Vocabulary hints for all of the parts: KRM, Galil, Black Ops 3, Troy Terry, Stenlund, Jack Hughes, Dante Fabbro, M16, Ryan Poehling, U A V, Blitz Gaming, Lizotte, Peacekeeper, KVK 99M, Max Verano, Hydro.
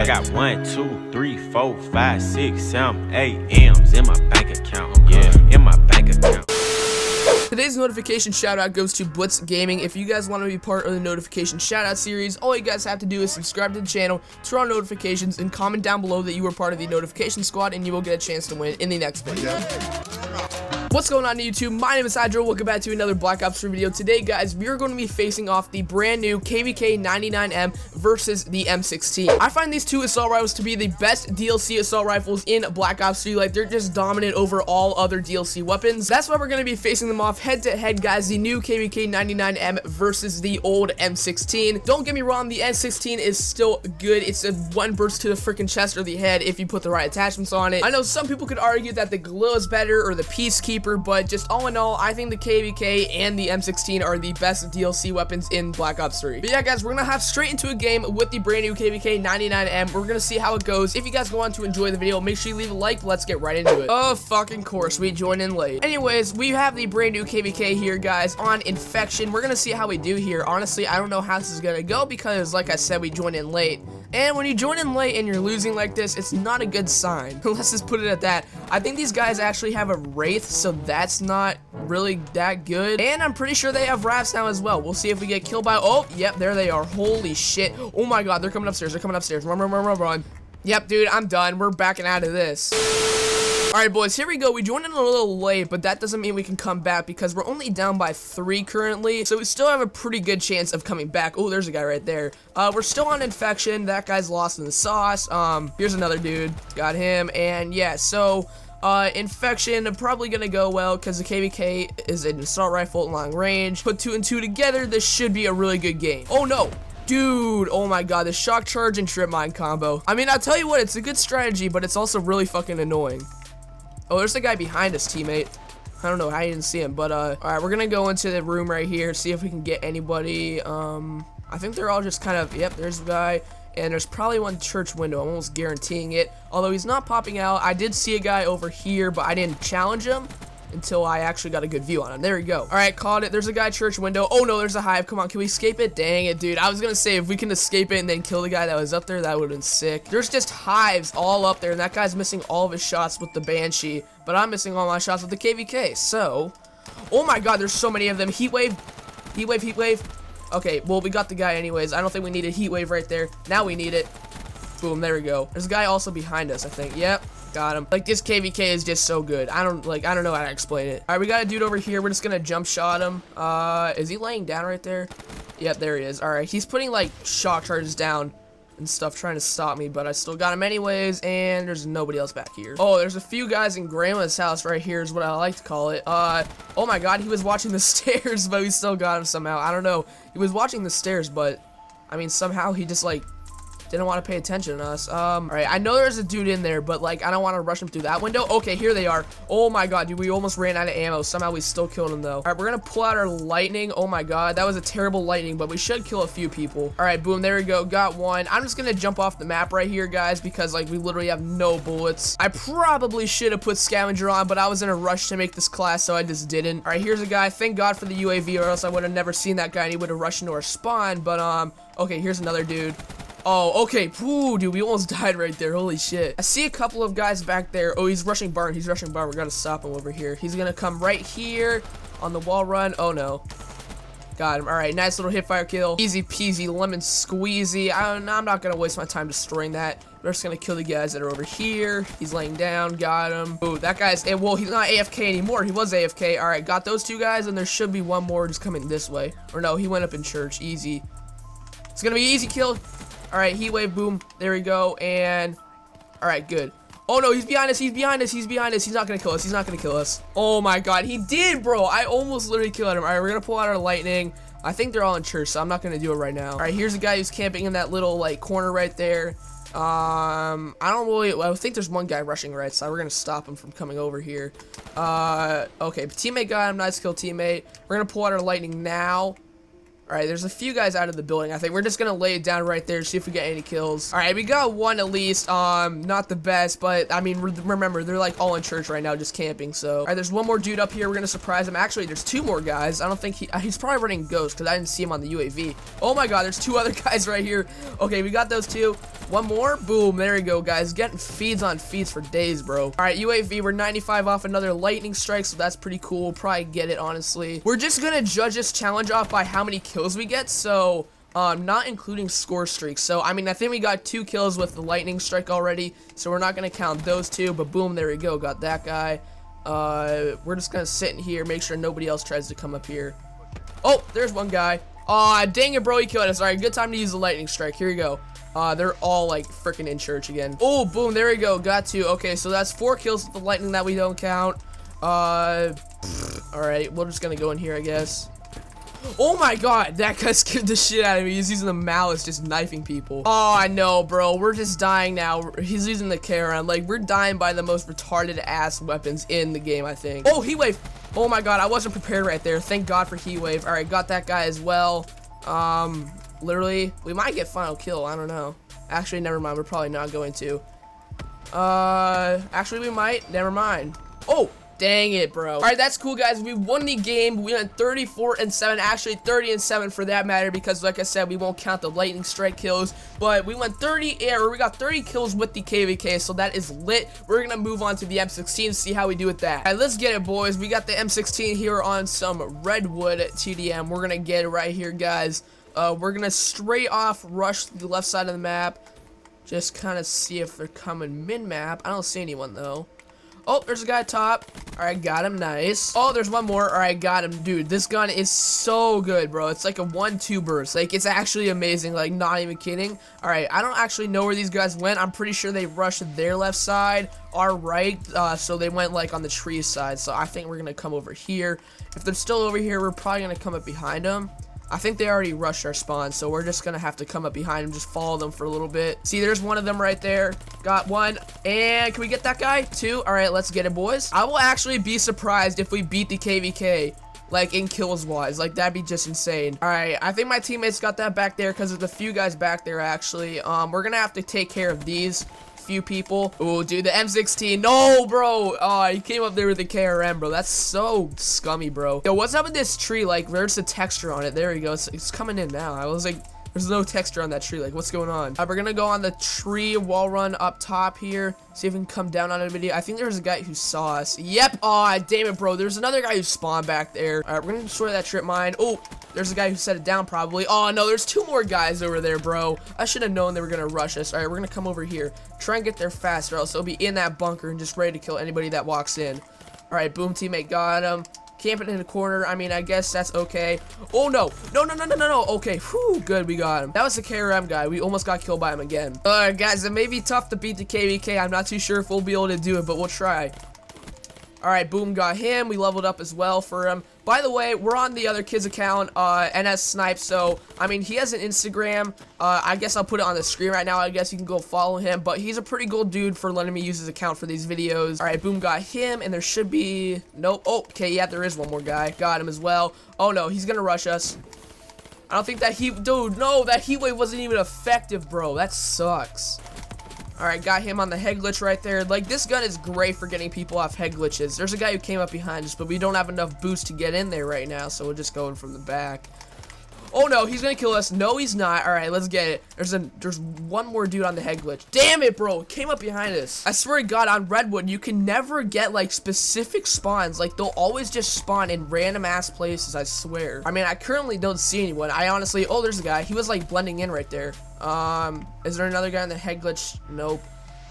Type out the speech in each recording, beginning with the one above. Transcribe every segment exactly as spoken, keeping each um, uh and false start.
I got one, two, three, four, five, six, seven, eight M's in my bank account. Yeah, in my bank account. Today's notification shoutout goes to Blitz Gaming. If you guys want to be part of the notification shoutout series, all you guys have to do is subscribe to the channel, turn on notifications, and comment down below that you were part of the notification squad, and you will get a chance to win in the next video. What's going on YouTube? My name is Hydro. Welcome back to another Black Ops three video. Today, guys, we are going to be facing off the brand new K V K ninety-nine M versus the M sixteen. I find these two assault rifles to be the best D L C assault rifles in Black Ops three. Like, they're just dominant over all other D L C weapons. That's why we're going to be facing them off head to head, guys. The new K V K ninety-nine M versus the old M sixteen. Don't get me wrong, the M sixteen is still good. It's a one burst to the freaking chest or the head if you put the right attachments on it. I know some people could argue that the Galil is better or the Peacekeeper, but just all in all, I think the K V K and the M sixteen are the best D L C weapons in Black Ops three. But yeah, guys, we're gonna hop straight into a game with the brand new K V K ninety-nine M. We're gonna see how it goes. If you guys go on to enjoy the video, make sure you leave a like. Let's get right into it. Oh, fucking course, we joined in late. Anyways, we have the brand new K V K here, guys, on Infection. We're gonna see how we do here. Honestly, I don't know how this is gonna go because, like I said, we joined in late. And when you join in late and you're losing like this, it's not a good sign. Let's just put it at that. I think these guys actually have a Wraith, so that's not really that good. And I'm pretty sure they have Raps now as well. We'll see if we get killed by... Oh, yep, there they are. Holy shit. Oh my god, they're coming upstairs. They're coming upstairs. Run, run, run, run, run. Yep, dude, I'm done. We're backing out of this. Alright, boys, here we go. We joined in a little late, but that doesn't mean we can come back because we're only down by three currently, so we still have a pretty good chance of coming back. Oh, there's a guy right there. Uh, we're still on Infection. That guy's lost in the sauce. Um, here's another dude. Got him, and yeah, so... Uh, Infection, probably gonna go well because the K V K is an assault rifle at long range. Put two and two together, this should be a really good game. Oh no, dude, oh my god, the shock charge and trip mine combo. I mean, I'll tell you what, it's a good strategy, but it's also really fucking annoying. Oh, there's the guy behind us, teammate. I don't know how you didn't see him, but, uh, alright, we're gonna go into the room right here, see if we can get anybody. Um, I think they're all just kind of, yep, there's the guy. And there's probably one church window, I'm almost guaranteeing it. Although he's not popping out. I did see a guy over here, but I didn't challenge him until I actually got a good view on him. There we go. All right, caught it. There's a guy church window. Oh no, there's a hive. Come on, can we escape it? Dang it, dude. I was gonna say if we can escape it and then kill the guy that was up there, that would've been sick. There's just hives all up there, and that guy's missing all of his shots with the Banshee, but I'm missing all my shots with the K V K. So, oh my god, there's so many of them. Heat wave, heat wave, heat wave. Okay, well, we got the guy anyways. I don't think we need a heat wave right there. Now we need it. Boom, there we go. There's a guy also behind us, I think. Yep, got him. Like, this K V K is just so good. I don't, like, I don't know how to explain it. All right, we got a dude over here. We're just gonna jump shot him. Uh, is he laying down right there? Yep, there he is. All right, he's putting, like, shock charges down and stuff, trying to stop me, but I still got him anyways, and there's nobody else back here. Oh, there's a few guys in Grandma's house right here is what I like to call it. Uh, oh my god, he was watching the stairs, but we still got him somehow. I don't know. He was watching the stairs, but, I mean, somehow he just, like, didn't want to pay attention to us. Um, alright, I know there's a dude in there, but, like, I don't want to rush him through that window. Okay, here they are. Oh my god, dude, we almost ran out of ammo. Somehow we still killed him, though. Alright, we're gonna pull out our lightning. Oh my god, that was a terrible lightning, but we should kill a few people. Alright, boom, there we go. Got one. I'm just gonna jump off the map right here, guys, because, like, we literally have no bullets. I probably should have put Scavenger on, but I was in a rush to make this class, so I just didn't. Alright, here's a guy. Thank god for the U A V, or else I would have never seen that guy, and he would have rushed into our spawn, but, um, okay, here's another dude. Oh, okay. Ooh, dude, we almost died right there. Holy shit. I see a couple of guys back there. Oh, he's rushing barn. He's rushing barn. We're gonna stop him over here. He's gonna come right here on the wall run. Oh, no. Got him. All right, nice little hit fire kill. Easy peasy, lemon squeezy. I don't, I'm not gonna waste my time destroying that. We're just gonna kill the guys that are over here. He's laying down. Got him. Ooh, that guy's... Well, he's not A F K anymore. He was A F K. All right, got those two guys, and there should be one more just coming this way. Or no, he went up in church. Easy. It's gonna be an easy kill. Alright, heat wave, boom, there we go, and, alright, good. Oh no, he's behind us, he's behind us, he's behind us, he's not gonna kill us, he's not gonna kill us. Oh my god, he did, bro, I almost literally killed him. Alright, we're gonna pull out our lightning. I think they're all in church, so I'm not gonna do it right now. Alright, here's a guy who's camping in that little, like, corner right there. Um, I don't really, I think there's one guy rushing right side, we're gonna stop him from coming over here. Uh, okay, teammate got him, nice kill teammate. We're gonna pull out our lightning now. Alright, there's a few guys out of the building. I think we're just gonna lay it down right there, see if we get any kills. Alright, we got one at least. Um, not the best, but I mean, re remember, they're like all in church right now, just camping, so. Alright, there's one more dude up here. We're gonna surprise him. Actually, there's two more guys. I don't think he, he's probably running Ghost, because I didn't see him on the U A V. Oh my god, there's two other guys right here. Okay, we got those two. One more. Boom, there we go, guys. Getting feeds on feeds for days, bro. Alright, U A V, we're ninety-five off another lightning strike, so that's pretty cool. We'll probably get it, honestly. We're just gonna judge this challenge off by how many kills kills we get, so um not including score streaks. So I mean, I think we got two kills with the lightning strike already, so we're not gonna count those two, but boom, there we go, got that guy. Uh we're just gonna sit in here, make sure nobody else tries to come up here. Oh, there's one guy. Aw, uh, dang it, bro, he killed us. All right, good time to use the lightning strike. Here we go. Uh, they're all like freaking in church again. Oh, boom, there we go, got two. Okay, so that's four kills with the lightning that we don't count. Uh pfft, all right, we're just gonna go in here, I guess. Oh my god, that guy scared the shit out of me. He's using the malice, just knifing people. Oh, I know, bro. We're just dying now. He's using the K R M. Like, we're dying by the most retarded ass weapons in the game, I think. Oh, heat wave. Oh my god, I wasn't prepared right there. Thank god for heat wave. All right, got that guy as well. Um, literally, we might get final kill. I don't know. Actually, never mind. We're probably not going to. Uh, actually, we might. Never mind. Oh. Dang it, bro. All right, that's cool, guys. We won the game. We went thirty-four and seven, actually thirty and seven for that matter, because like I said, we won't count the lightning strike kills, but we went thirty, or we got thirty kills with the K V K, so that is lit. We're gonna move on to the M sixteen, see how we do with that. All right, let's get it, boys. We got the M sixteen here on some Redwood T D M. We're gonna get it right here, guys. Uh, we're gonna straight off rush to the left side of the map, just kind of see if they're coming mid-map. I don't see anyone, though. Oh, there's a guy at top. All right, got him. Nice. Oh, there's one more. All right, got him. Dude, this gun is so good, bro. It's like a one two burst. Like, it's actually amazing. Like, not even kidding. All right, I don't actually know where these guys went. I'm pretty sure they rushed their left side, our right. Uh, so they went, like, on the tree side. So I think we're going to come over here. If they're still over here, we're probably going to come up behind them. I think they already rushed our spawn, so we're just gonna have to come up behind them, just follow them for a little bit. See, there's one of them right there. Got one, and can we get that guy? Two, all right, let's get it, boys. I will actually be surprised if we beat the K V K, like, in kills-wise. Like, that'd be just insane. All right, I think my teammates got that back there because there's a few guys back there, actually. Um, we're gonna have to take care of these few people. Oh, dude, the M sixteen. No, bro. Oh, he came up there with the K R M, bro. That's so scummy, bro. Yo, what's up with this tree? Like, where's the texture on it? There we go. It's, it's coming in now. I was like, there's no texture on that tree. Like, what's going on? Uh, we're gonna go on the tree wall run up top here. See if we can come down on anybody. I think there's a guy who saw us. Yep. Aw, damn it, bro. There's another guy who spawned back there. All right, we're gonna destroy that trip mine. Oh, there's a guy who set it down probably. Oh, no, there's two more guys over there, bro. I should have known they were gonna rush us. All right, we're gonna come over here. Try and get there faster, else they'll be in that bunker and just ready to kill anybody that walks in. All right, boom, teammate got him. Camping in the corner. I mean, I guess that's okay. Oh, no. No, no, no, no, no, no. Okay. Whew, good. We got him. That was the K R M guy. We almost got killed by him again. All right, guys. It may be tough to beat the K V K. I'm not too sure if we'll be able to do it, but we'll try. All right, boom, got him. We leveled up as well for him. By the way, we're on the other kid's account, uh, N S Snipe, so, I mean, he has an Instagram. Uh, I guess I'll put it on the screen right now. I guess you can go follow him, but he's a pretty cool dude for letting me use his account for these videos. All right, boom, got him, and there should be... Nope. Oh, okay, yeah, there is one more guy. Got him as well. Oh, no, he's gonna rush us. I don't think that he... Dude, no, that heat wave wasn't even effective, bro. That sucks. Alright, got him on the head glitch right there. Like, this gun is great for getting people off head glitches. There's a guy who came up behind us, but we don't have enough boost to get in there right now, so we're just going from the back. Oh, no, he's gonna kill us. No, he's not. Alright, let's get it. There's a there's one more dude on the head glitch. Damn it, bro. Came up behind us. I swear to God, on Redwood, you can never get, like, specific spawns. Like, they'll always just spawn in random-ass places, I swear. I mean, I currently don't see anyone. I honestly... Oh, there's a guy. He was, like, blending in right there. Um, is there another guy in the head glitch? Nope.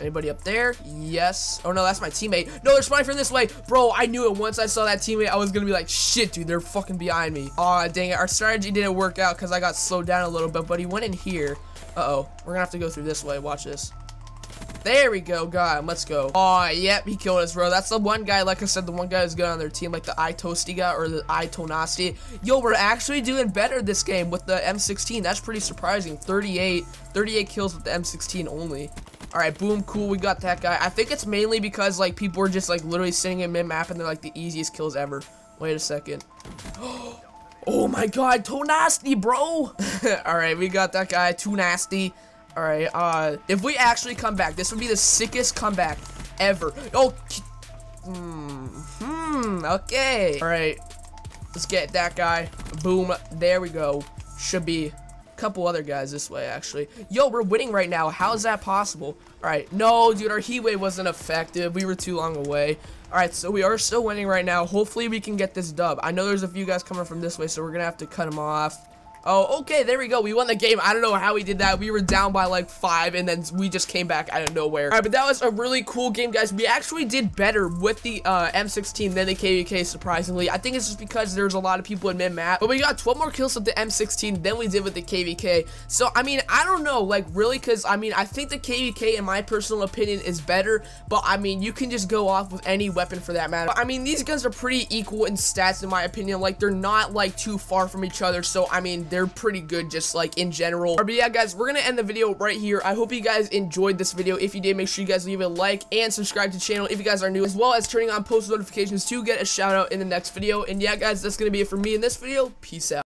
Anybody up there? Yes. Oh, no, that's my teammate. No, they're spawning from this way. Bro, I knew it. Once I saw that teammate, I was gonna be like, shit, dude, they're fucking behind me. Aw, dang it. Our strategy didn't work out because I got slowed down a little bit, but he went in here. Uh-oh. We're gonna have to go through this way. Watch this. There we go. Got him. Let's go. Aw, yep, he killed us, bro. That's the one guy, like I said, the one guy who's good on their team, like the I Toasty guy or the I Tonasti. Yo, we're actually doing better this game with the M sixteen. That's pretty surprising. thirty-eight kills with the M sixteen only. All right, boom, cool, we got that guy. I think it's mainly because, like, people are just, like, literally sitting in mid-map, and they're, like, the easiest kills ever. Wait a second. Oh my god, too nasty, bro. Alright, we got that guy, too nasty. Alright, uh, if we actually come back, this would be the sickest comeback ever. Oh, hmm, hmm, okay. Alright, let's get that guy. Boom, there we go. Should be a couple other guys this way, actually. Yo, we're winning right now. How is that possible? Alright, no, dude, our heat wave wasn't effective. We were too long away. Alright, so we are still winning right now. Hopefully, we can get this dub. I know there's a few guys coming from this way, so we're going to have to cut them off. Oh, okay, there we go. We won the game. I don't know how we did that. We were down by, like, five, and then we just came back out of nowhere. All right, but that was a really cool game, guys. We actually did better with the uh, M sixteen than the K V K, surprisingly. I think it's just because there's a lot of people in mid-map. But we got twelve more kills with the M sixteen than we did with the K V K. So, I mean, I don't know, like, really, because, I mean, I think the K V K, in my personal opinion, is better. But, I mean, you can just go off with any weapon for that matter. But, I mean, these guns are pretty equal in stats, in my opinion. Like, they're not, like, too far from each other. So, I mean, they're pretty good just like in general. But yeah, guys, we're gonna end the video right here. I hope you guys enjoyed this video. If you did, make sure you guys leave a like and subscribe to the channel if you guys are new, as well as turning on post notifications to get a shout out in the next video. And yeah, guys, that's gonna be it for me in this video. Peace out.